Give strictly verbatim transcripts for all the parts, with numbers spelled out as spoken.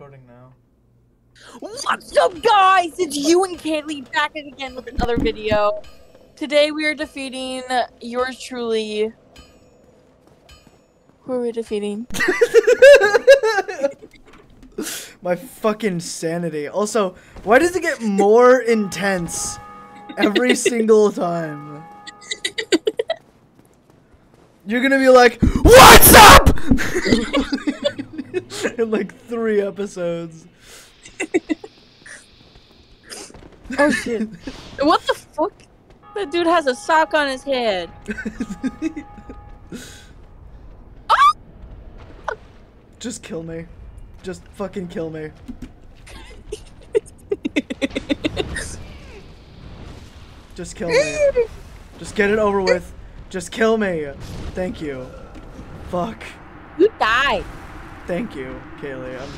recording now. What's up, guys? It's you and Kaylee back again with another video. Today we are defeating yours truly. Who are we defeating? My fucking sanity. Also, why does it get more intense every single time? You're gonna be like, what's up? In like three episodes. Oh shit. What the fuck? That dude has a sock on his head. Oh! Just kill me. Just fucking kill me. Just kill me. Just get it over with. Just kill me. Thank you. Fuck. You died. Thank you, Kaylee. I'm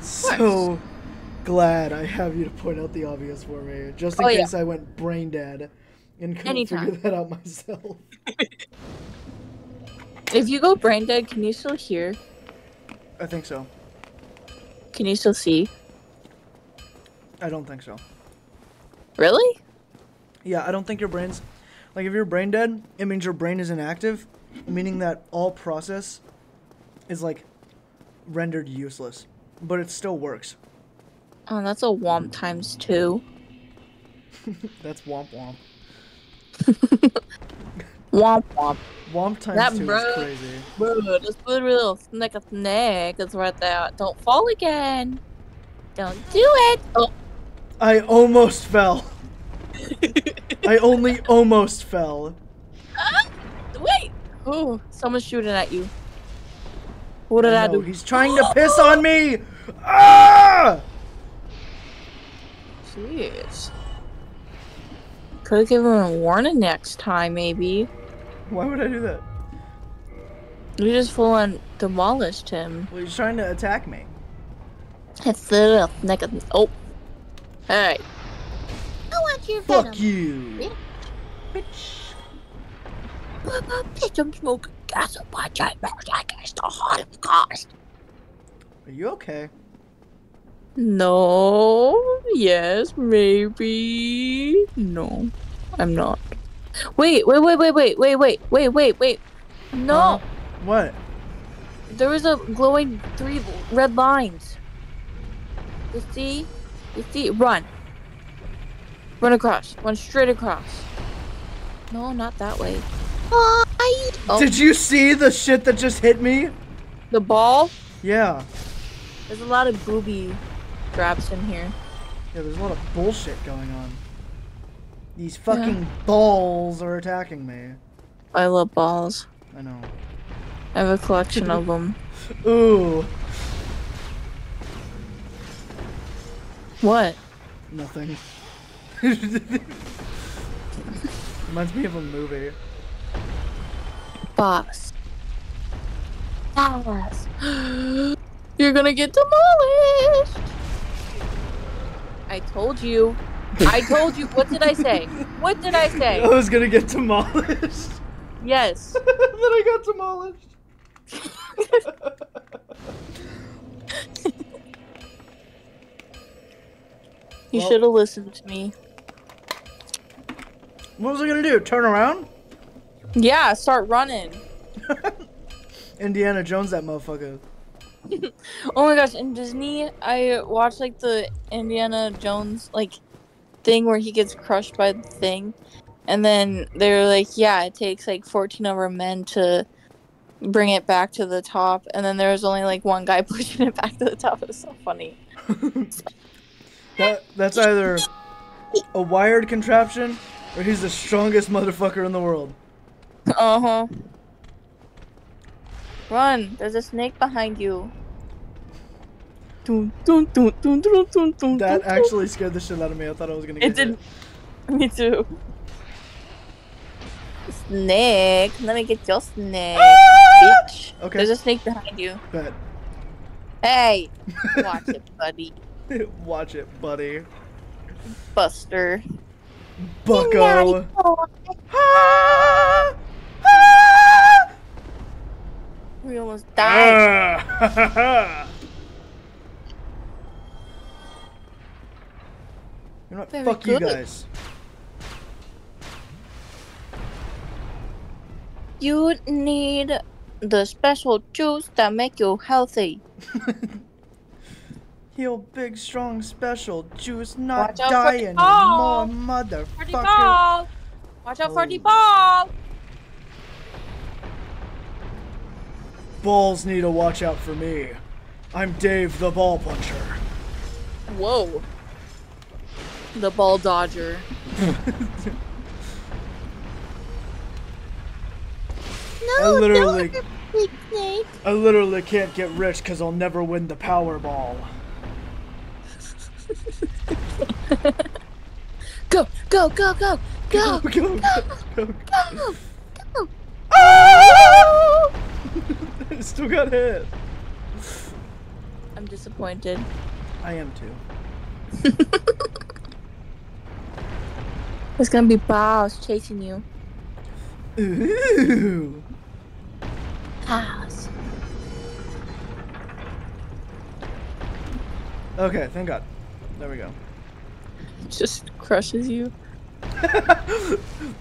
so what? glad I have you to point out the obvious for me. Just in oh, case yeah. I went brain dead and couldn't Anytime. figure that out myself. If you go brain dead, can you still hear? I think so. Can you still see? I don't think so. Really? Yeah, I don't think your brain's... Like, if you're brain dead, it means your brain is inactive, meaning that all process is, like, rendered useless. But it still works. Oh, that's a womp times two. That's womp womp. Womp womp. Womp times that two bro, is crazy. Bro, this little snake of snake is right there. Don't fall again. Don't do it. Oh. I almost fell. I only almost fell. Uh, wait. Oh, someone's shooting at you. What did I, I do? He's trying to piss on me. Ah! Jeez. Could've given him a warning next time, maybe. Why would I do that? You just full on demolished him. Well, he's trying to attack me. That's the neck of. Oh. Alright. I want your venom. Fuck you. Bitch. Bitch, I'm smoking gas up my giant mouth. I guess the heart of cost. Are you okay? No. Yes, maybe. No, I'm not. Wait, wait, wait, wait, wait, wait, wait, wait, wait, wait. No. Uh, what? There was a glowing three red lines. You see? You see? Run. Run across. Run straight across. No, not that way. Oh, I... oh. Did you see the shit that just hit me? The ball? Yeah. There's a lot of booby traps in here. Yeah, there's a lot of bullshit going on. These fucking yeah. balls are attacking me. I love balls. I know. I have a collection of them. Ooh. What? Nothing. Reminds me of a movie. Boss. Dallas. You're gonna get demolished. I told you. I told you. What did I say? What did I say? I was gonna get demolished. Yes. Then I got demolished. You well, should have listened to me. What was I gonna do? Turn around? Yeah, start running. Indiana Jones, that motherfucker. Oh my gosh! In Disney, I watched like the Indiana Jones like. thing where he gets crushed by the thing, and then they're like, yeah, it takes like fourteen of our men to bring it back to the top, and then there was only like one guy pushing it back to the top. It was so funny. that that's either a wired contraption or he's the strongest motherfucker in the world. Uh-huh. Run, there's a snake behind you. That actually scared the shit out of me. I thought I was gonna get it. Did. Hit. Me too. Snake. Let me get your snake, ah! Bitch. Okay. There's a snake behind you. Bet. Hey. Watch it, buddy. Watch it, buddy. Buster. Bucko. We almost died. You know what? Very Fuck good. you guys. You need the special juice that make you healthy. Heal big, strong, special juice, not die anymore, motherfucker. Watch out for the ball! Balls need to watch out for me. I'm Dave the Ball Puncher. Whoa. The Ball Dodger. No, I literally, no, I literally can't get rich because I'll never win the Powerball. Go, go, go, go, go, go, go, go, go, go, go. Oh! I still got hit. I'm disappointed. I am too. There's gonna be balls chasing you. Ooh. House. Okay, thank God. There we go. It just crushes you. And then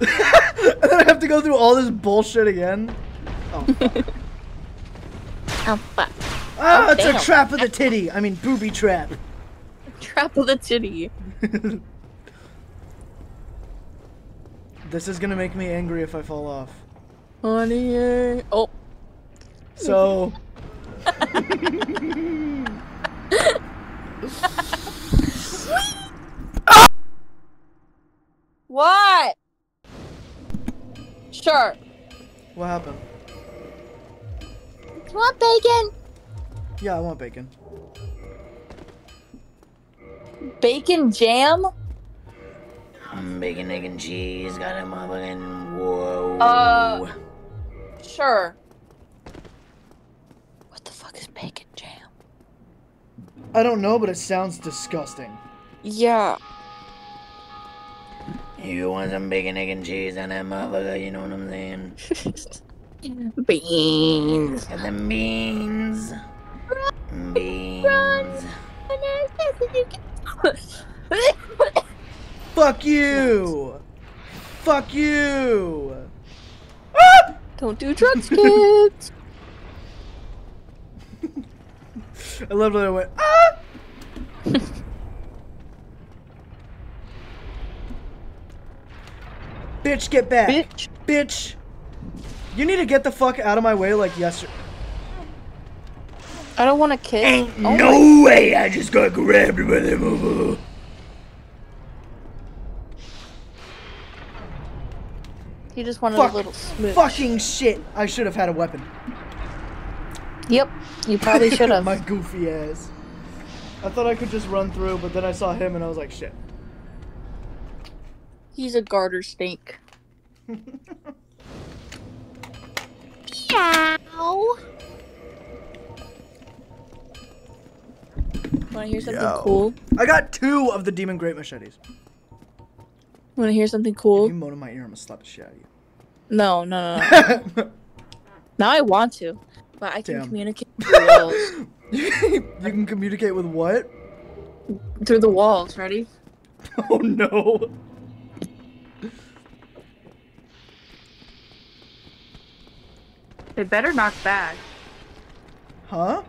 I have to go through all this bullshit again. Oh fuck. Oh fuck. Ah, oh, it's damn. a trap of the titty. I mean, booby trap. Trap of the titty. This is gonna make me angry if I fall off. Honey, oh. So. What? Sure. What happened? Do you want bacon? Yeah, I want bacon. Bacon jam? I'm bacon, egg, and cheese. Got him up again. Whoa. Uh, sure. What the fuck is bacon jam? I don't know, but it sounds disgusting. Yeah. You want some bacon, egg, and cheese on that motherfucker? You know what I'm saying? Beans. Got them beans. Run, beans. Run. Fuck you! Fuck you! Ah! Don't do drugs, kids! I love that I went, ah! Bitch, get back! Bitch! Bitch! You need to get the fuck out of my way like yesterday. I don't want to kiss. Ain't oh no way I just got grabbed by them over. He just wanted Fuck. a little smooch. Fucking shit! I should have had a weapon. Yep, you probably should have. My goofy ass. I thought I could just run through, but then I saw him and I was like, shit. He's a garter snake. Meow. Wanna hear something Yo. cool? I got two of the demon great machetes. Wanna hear something cool? If you moan in my ear, I'm gonna slap the shit out of you. No, no, no, no. Now I want to, but I can Damn. communicate through the walls. You can communicate with what? Through the walls, ready? Oh no. They better knock back. Huh?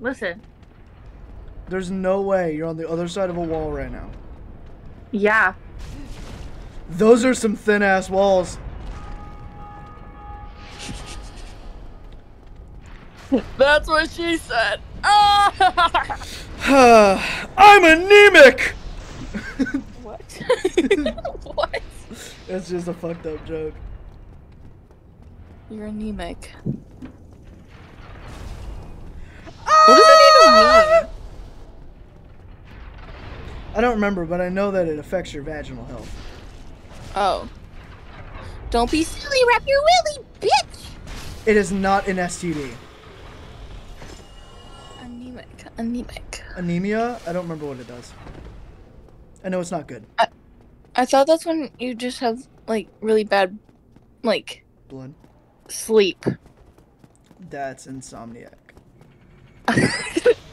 Listen. There's no way you're on the other side of a wall right now. Yeah. Those are some thin ass walls. That's what she said. Ah! I'm anemic! What? What? That's just a fucked up joke. You're anemic. Ah! What does that even mean? I don't remember, but I know that it affects your vaginal health. Oh. Don't be silly, wrap your willy, bitch! It is not an S T D. Anemic, anemic. Anemia? I don't remember what it does. I know it's not good. I, I thought that's when you just have, like, really bad, like... Blood? Sleep. That's insomniac.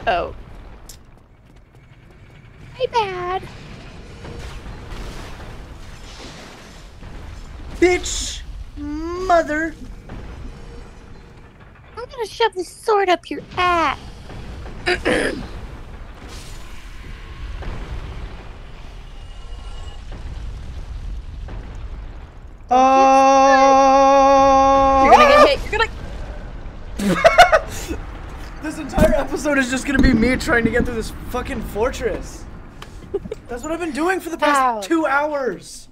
Oh. Bad. bitch mother. I'm gonna shove this sword up your ass. Uh, You're gonna get hit. You're gonna... This entire episode is just gonna be me trying to get through this fucking fortress. That's what I've been doing for the past Bow. two hours.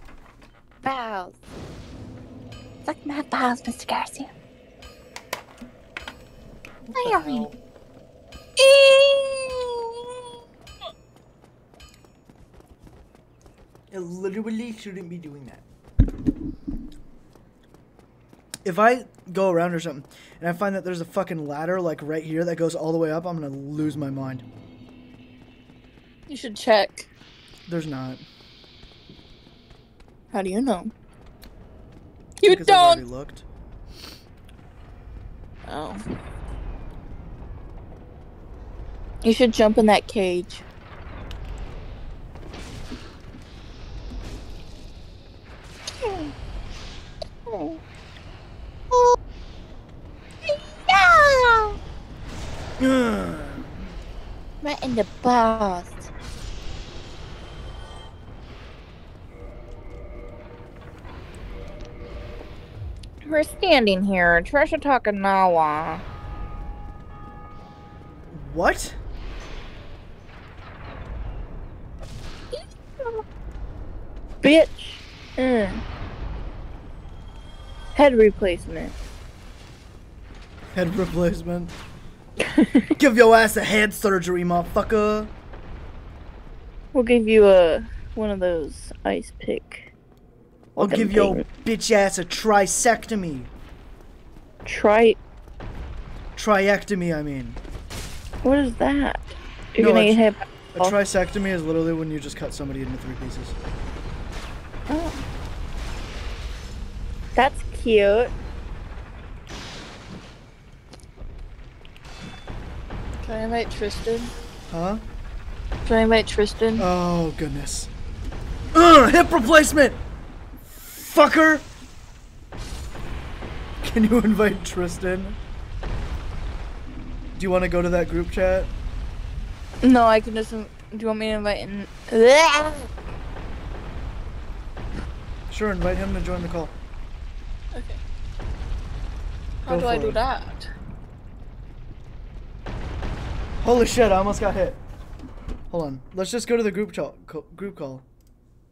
Bows. Suck my balls, Mister Garcia. What the hell? It literally shouldn't be doing that. If I go around or something and I find that there's a fucking ladder like right here that goes all the way up, I'm gonna lose my mind. You should check. There's not. How do you know? You because don't. I've already looked. Oh. You should jump in that cage. Right in the boss. We're standing here. Trisha Takanawa. What? Bitch. Mm. Head replacement. Head replacement. Give your ass a head surgery, motherfucker. We'll give you a one of those ice pick. I'll give your bitch ass a trisectomy. Tri. Triectomy, I mean. What is that? You're no, gonna get hit. A trisectomy is literally when you just cut somebody into three pieces. Oh. That's cute. Should I invite Tristan? Huh? Should I invite Tristan? Oh, goodness. Ugh, hip replacement! Fucker! Can you invite Tristan? Do you want to go to that group chat? No, I can just... Do you want me to invite him? Sure, invite him to join the call. Okay. How do I do that? Holy shit, I almost got hit. Hold on. Let's just go to the group call. Group call.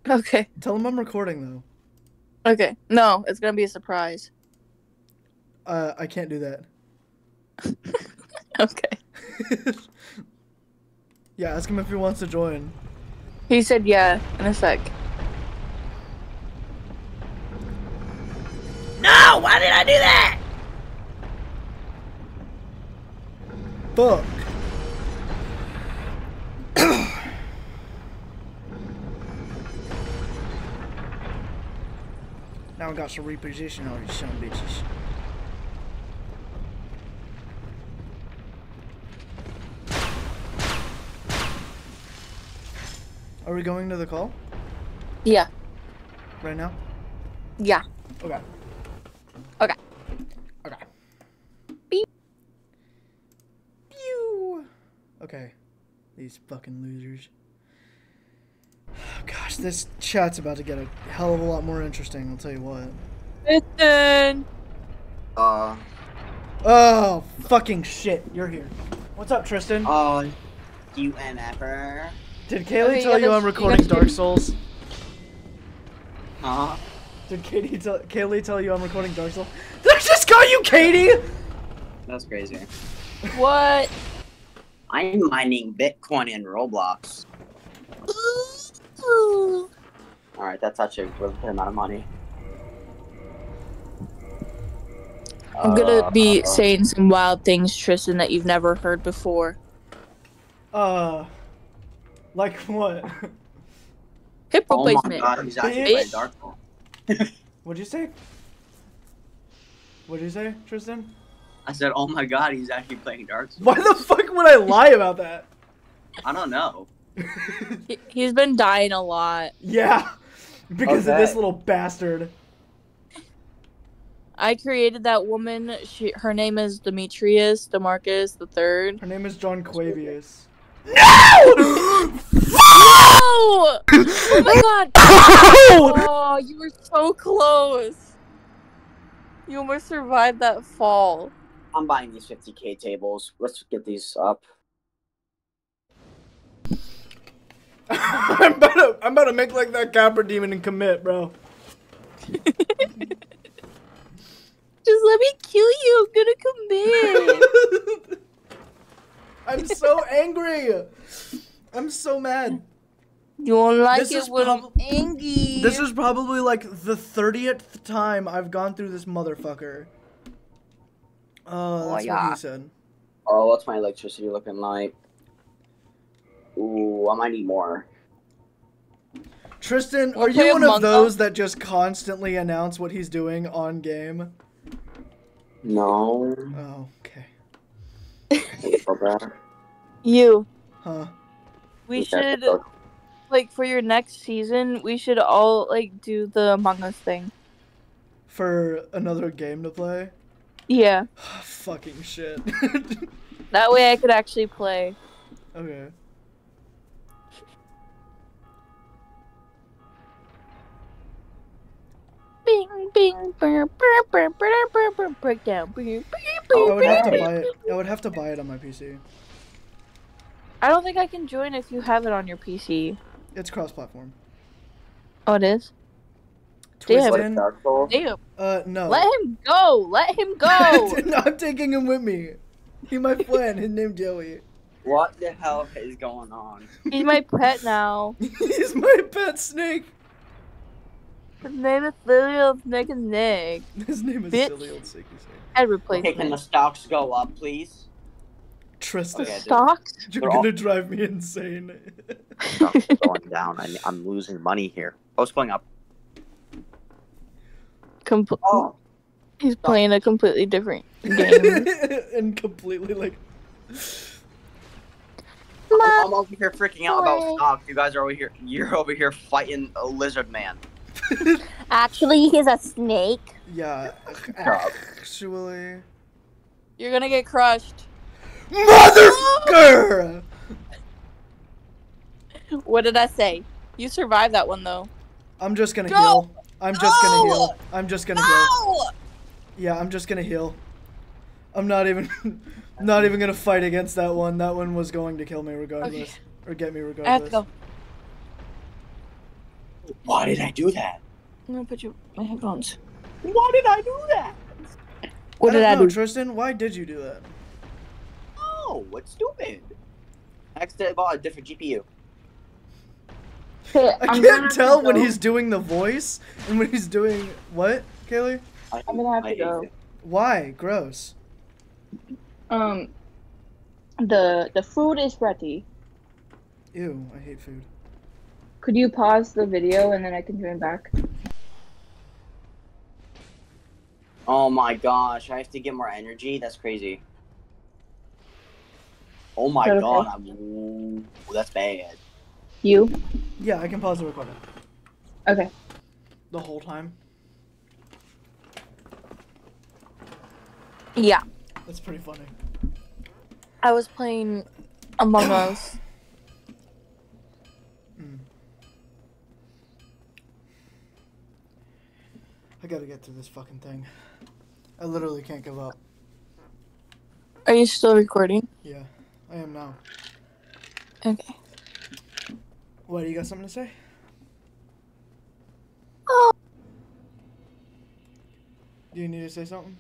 Okay. Tell them I'm recording, though. Okay. No, it's going to be a surprise. Uh, I can't do that. Okay. Yeah, ask him if he wants to join. He said yeah in a sec. No! Why did I do that? Fuck. Now I got to reposition all these son of bitches. Are we going to the call? Yeah. Right now? Yeah. Okay. Okay. Okay. Beep. Pew. Okay. These fucking losers. Gosh, this chat's about to get a hell of a lot more interesting, I'll tell you what. Listen! Uh... Oh, fucking shit, you're here. What's up, Tristan? Oh, uh, you mf'er. Did Kaylee okay, tell you, you I'm recording you Dark Souls? Uh huh? Did Katie tell Kaylee tell you I'm recording Dark Souls? Did I just call you Katie?! That's crazy. What? I'm mining Bitcoin in Roblox. Alright, that's actually a good amount of money. I'm gonna uh, be saying some wild things, Tristan, that you've never heard before. Uh, like what? Hip replacement. Oh my god, he's actually playing Dark Souls. What'd you say? What'd you say, Tristan? I said, oh my god, he's actually playing Dark Souls. Why the fuck would I lie about that? I don't know. he, he's been dying a lot. Yeah, because okay. of this little bastard. I created that woman. She, her name is Demetrius Demarcus the Third. Her name is John Quavius. No! No! Oh my God! Oh, you were so close. You almost survived that fall. I'm buying these fifty K tables. Let's get these up. I'm about to, I'm about to make like that Capra demon and commit, bro. Just let me kill you. I'm gonna commit. I'm so angry. I'm so mad. You won't like this it when I'm angry. This is probably like the thirtieth time I've gone through this motherfucker. Uh, that's oh, yeah. what he said. Oh, what's my electricity looking like? Ooh, I might need more. Tristan, are you one of those that just constantly announce what he's doing on game? No. Oh, okay. You. Huh. We should, like, for your next season, we should all, like, do the Among Us thing. For another game to play? Yeah. Fucking shit. That way I could actually play. Okay. Bing, bing, brr, brr, brr, brr, brr, brr, breakdown. Brr, brr, I would have to buy it. I would have to buy it on my P C. I don't think I can join if you have it on your P C. It's cross-platform. Oh, it is? Tristan. Damn. Damn. Uh, no. Let him go! Let him go! I'm taking him with me. He's my friend. His name's Joey. What the hell is going on? He's my pet now. He's my pet snake. His name is Silly Old Snake and Nick. His name is Bitch. Silly Old Snake and Nick. I'd replace okay, him. Can the stocks go up, please? Tristan. Okay, stocks? You're going to drive me insane. Stocks are going down. I'm, I'm losing money here. Oh, it's going up. Compl oh. He's Stop. playing a completely different game. And completely, like... My I'm over here freaking out boy. about stocks. You guys are over here. You're over here fighting a lizard man. Actually, he's a snake. Yeah, actually. You're gonna get crushed. Motherfucker! What did I say? You survived that one, though. I'm just gonna Go! heal. I'm just no! gonna heal. I'm just gonna no! heal. Yeah, I'm just gonna heal. I'm not even not even gonna fight against that one. That one was going to kill me regardless. Okay. Or get me regardless. I have to go. Why did I do that? I'm gonna put you my headphones. Why did I do that? What I did I know, do? Tristan, why did you do that? Oh, what's stupid? I accidentally bought a different G P U. Hey, I I'm can't tell when he's doing the voice and when he's doing what, Kaylee? I'm gonna have to go. It. Why? Gross. Um, the the food is ready. Ew, I hate food. Could you pause the video and then I can join back? Oh my gosh, I have to get more energy? That's crazy. Oh my okay. god, I'm... Ooh, that's bad. You? Yeah, I can pause the recording. Okay. The whole time? Yeah. That's pretty funny. I was playing Among Us. I gotta get through this fucking thing. I literally can't give up. Are you still recording? Yeah, I am now. Okay. What, you got something to say? Oh. Do you need to say something?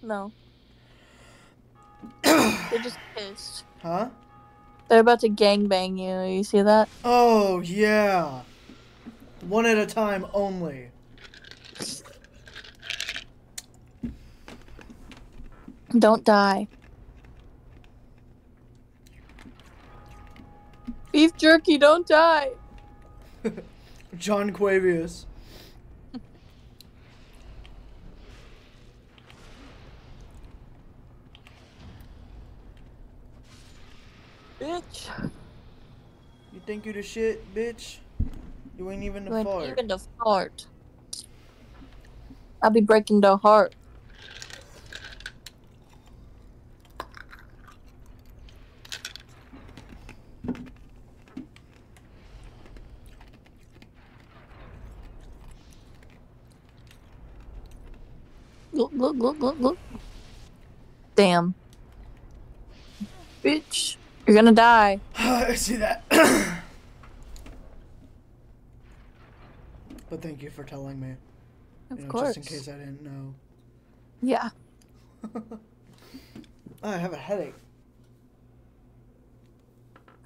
No. They're just pissed. Huh? They're about to gangbang you. You see that? Oh, yeah. One at a time only. Don't die. Beef jerky, don't die. John Quavius. Bitch. You think you the shit, bitch? You ain't even the fart. You ain't even the fart. I'll be breaking their heart. Look, look, look, look, look. Damn. Bitch, you're gonna die. I see that. But thank you for telling me. Of you know, course. Just in case I didn't know. Yeah. I have a headache.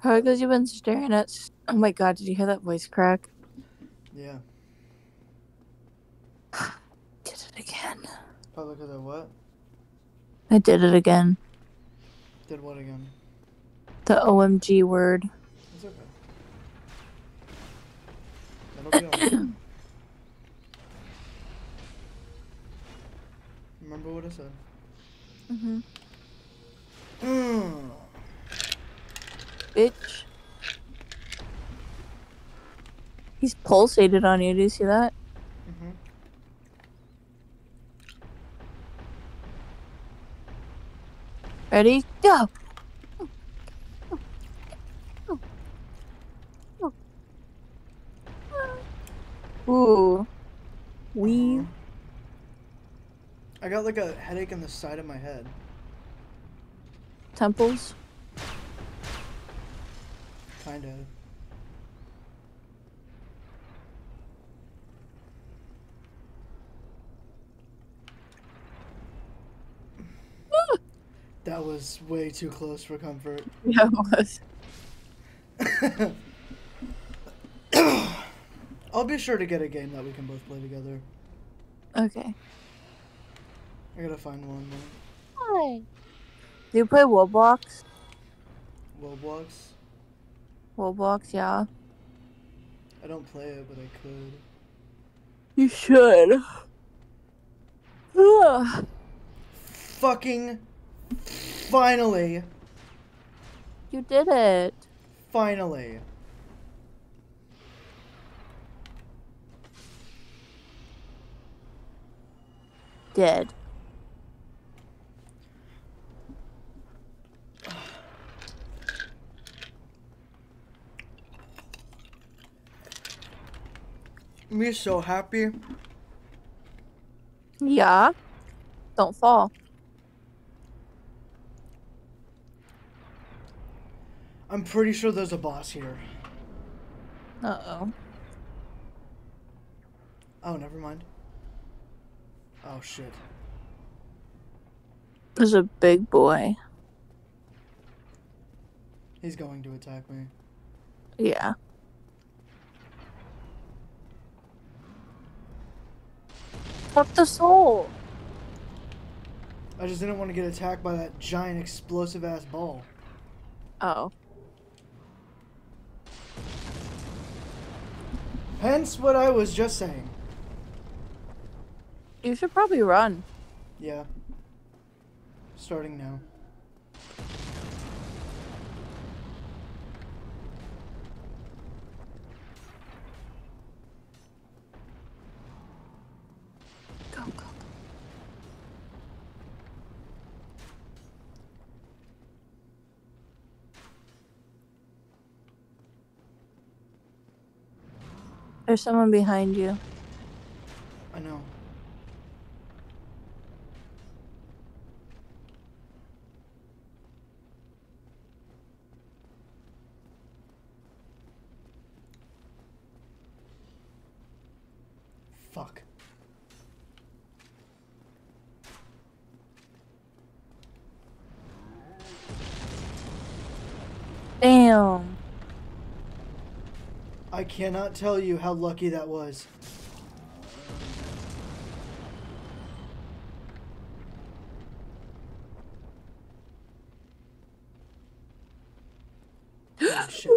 Probably because you've been staring at... Oh my god, did you hear that voice crack? Yeah. Did it again. Probably because of what? I did it again. Did what again? The O M G word. It's okay. That'll be all. Remember what I said. Mm-hmm. Mm. Bitch. He's pulsated on you. Do you see that? Mm-hmm. Ready? Go! Oh. Oh. Oh. Oh. Oh. Ooh. Wee. I got like a headache on the side of my head. Temples? Kinda. That was way too close for comfort. Yeah, it was. I'll be sure to get a game that we can both play together. Okay. I gotta find one more. Hi. Do you play Roblox? Roblox? Roblox, yeah. I don't play it, but I could. You should. Ugh. Fucking... Finally! You did it! Finally! Dead. Me so happy. Yeah. Don't fall. I'm pretty sure there's a boss here. Uh-oh. Oh, never mind. Oh, shit. There's a big boy. He's going to attack me. Yeah. Fuck the soul! I just didn't want to get attacked by that giant explosive-ass ball. Oh. Hence what I was just saying. You should probably run. Yeah. Starting now. Go, go, go. There's someone behind you. I know. Fuck. Damn. I cannot tell you how lucky that was. Oh, shit.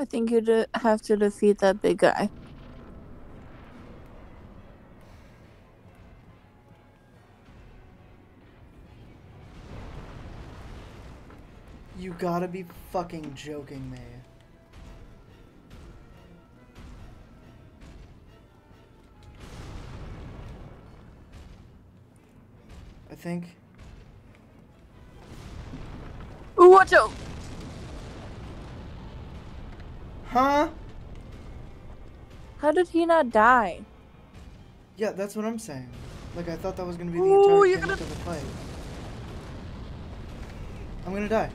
I think you have to defeat that big guy. You gotta be fucking joking me. I think. Ooh, watch out! Huh? How did he not die? Yeah, that's what I'm saying. Like, I thought that was gonna be the Ooh, entire gonna... of the fight. I'm gonna die.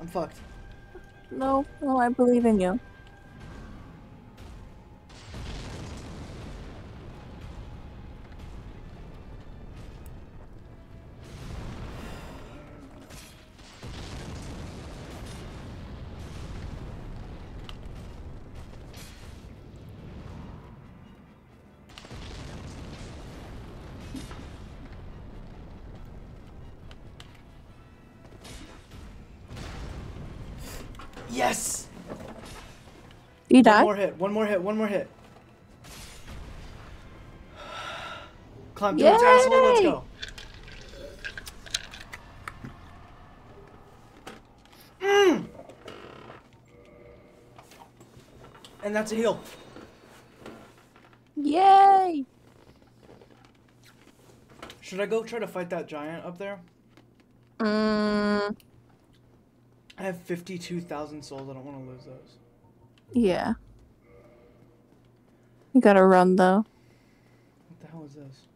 I'm fucked. No, no, I believe in you. Yes! You died? One more hit, one more hit, one more hit. Climb to its asshole, let's go. Mm. And that's a heal. Yay! Should I go try to fight that giant up there? Mmm... I have fifty-two thousand souls. I don't want to lose those. Yeah. You gotta run, though. What the hell is this?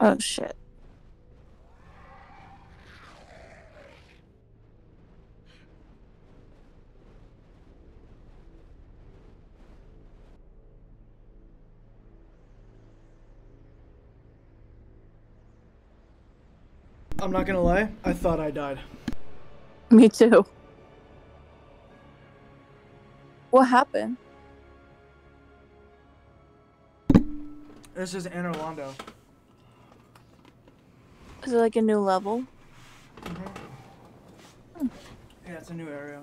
Oh, shit. I'm not gonna lie, I thought I died. Me too. What happened? This is Anor Londo. Is it like a new level? Mm-hmm. Hmm. Yeah, it's a new area.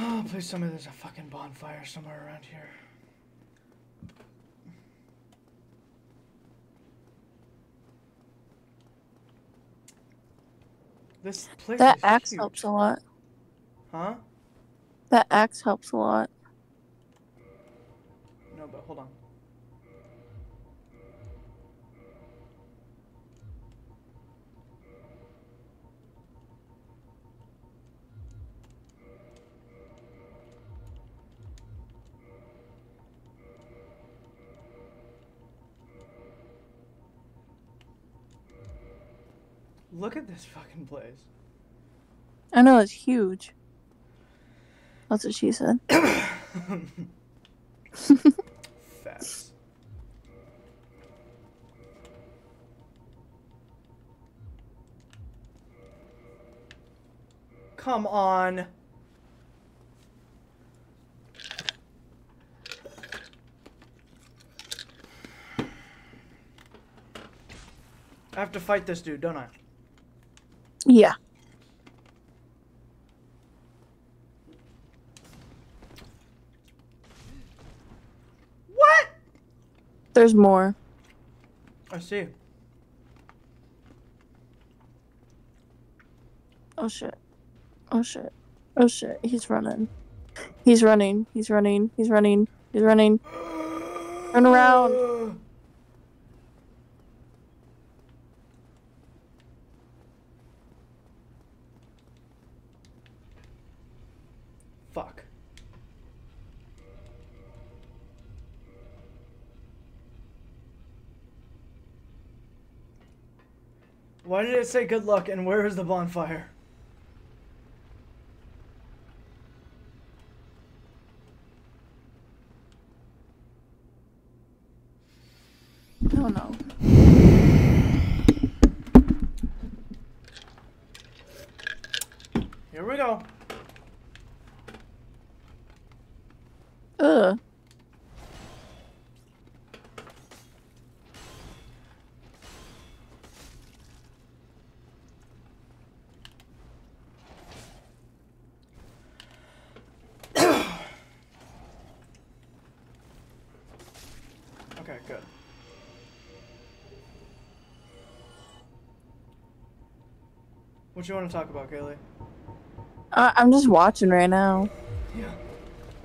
Oh, please tell me there's a fucking bonfire somewhere around here. This place that is axe huge. Helps a lot. Huh? That axe helps a lot. No, but hold on. Look at this fucking place. I know, it's huge. That's what she said. Facts. Come on. I have to fight this dude, don't I? Yeah. What? There's more. I see. Oh shit. Oh shit. Oh shit. He's running. He's running. He's running. He's running. He's running. Turn around. Fuck. Why did it say good luck and where is the bonfire? I don't know. Good. What you want to talk about, Kaylee? Uh, I'm just watching right now. Yeah.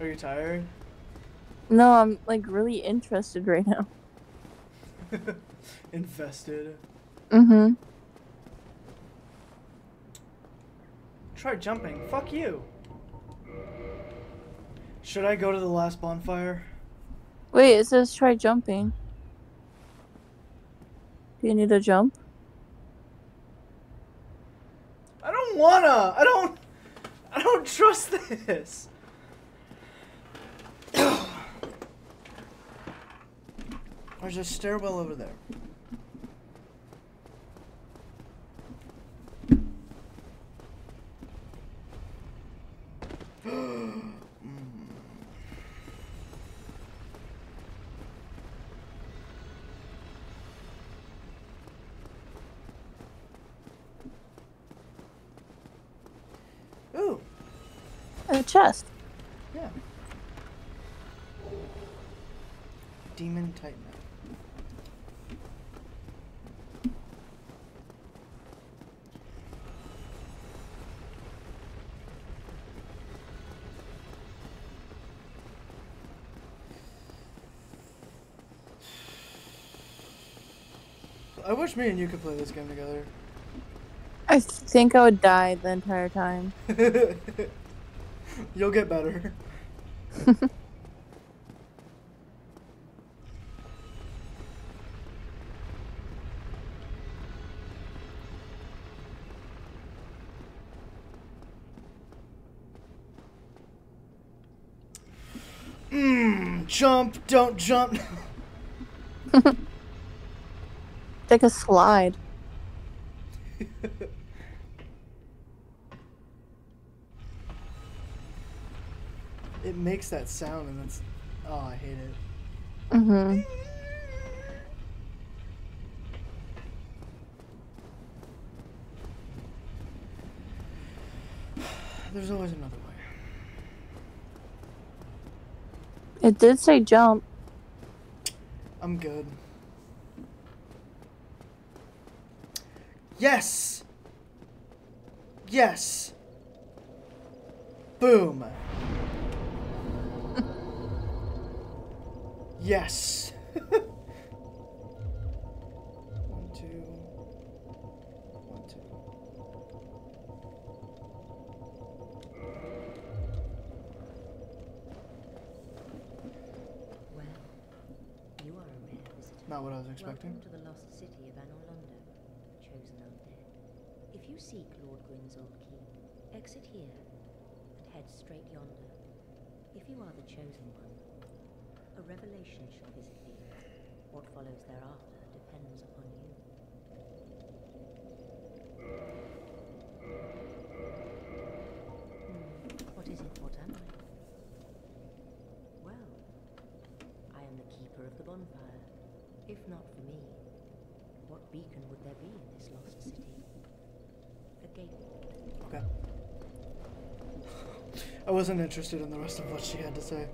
Are you tired? No, I'm like really interested right now. Invested. Mm-hmm. Try jumping. Fuck you. Should I go to the last bonfire? Wait, it says try jumping. Do you need to jump? I don't wanna. I don't. I don't trust this. There's a stairwell over there. Ooh. A chest. Yeah. Demon Titan. I wish me and you could play this game together. I think I would die the entire time. You'll get better. Mmm, jump, don't jump. Take a slide. It makes that sound and that's... Oh, I hate it. Mm-hmm. There's always another way. It did say jump. I'm good. Yes! Yes! Boom! Yes! One, two... One, two... Well, you are a rare visitor. Not what I was expecting. Welcome to the lost city of Anor Londo. If you seek Lord Gwyn's old keep, exit here and head straight yonder. If you are the chosen one, a revelation shall visit thee. What follows thereafter depends upon you. Hmm. What is it? What am I? Well, I am the keeper of the bonfire. If not for me, what beacon would there be in this lost city? A gate. Okay. I wasn't interested in the rest of what she had to say.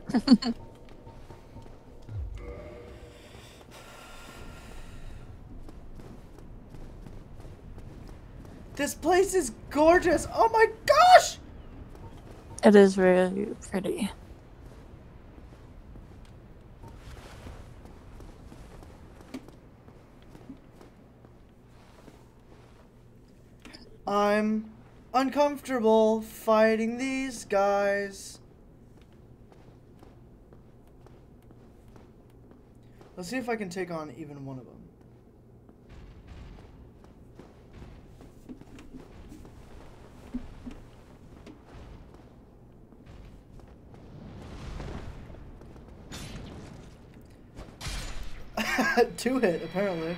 This place is gorgeous! Oh my gosh! It is really pretty. I'm uncomfortable fighting these guys. Let's see if I can take on even one of them. Two hit, apparently.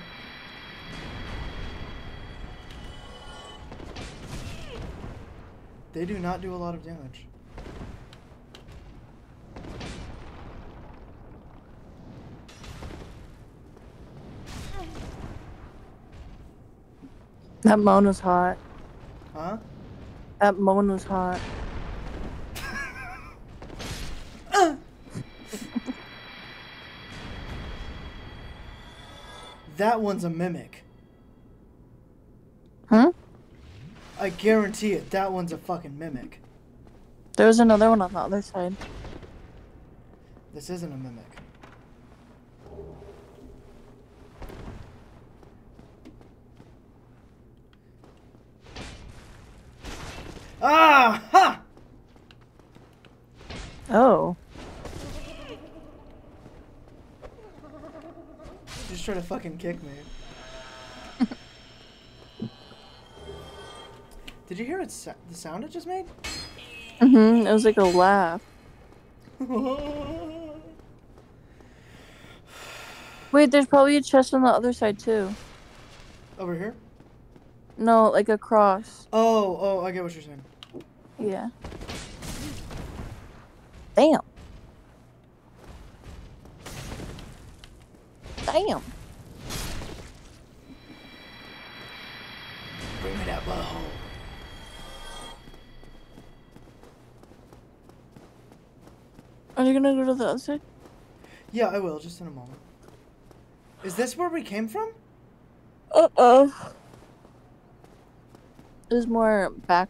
They do not do a lot of damage. That moan was hot. Huh? That moan was hot. That one's a mimic. Huh? I guarantee it. That one's a fucking mimic. There's another one on the other side. This isn't a mimic. Ah! Ha! Oh. Just trying to fucking kick me. Did you hear it? The sound it just made? Mm-hmm. It was like a laugh. Wait, there's probably a chest on the other side too. Over here? No, like across. Oh, oh, I get what you're saying. Yeah. Damn. Damn. Bring me that butthole. Are you gonna go to the other side? Yeah, I will, just in a moment. Is this where we came from? Uh-oh. It was more back.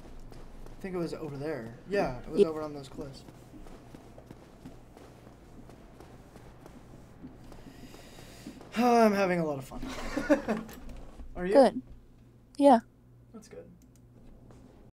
I think it was over there. Yeah, it was yeah. over on those cliffs. I'm having a lot of fun. Are you? Good. Yeah. That's good.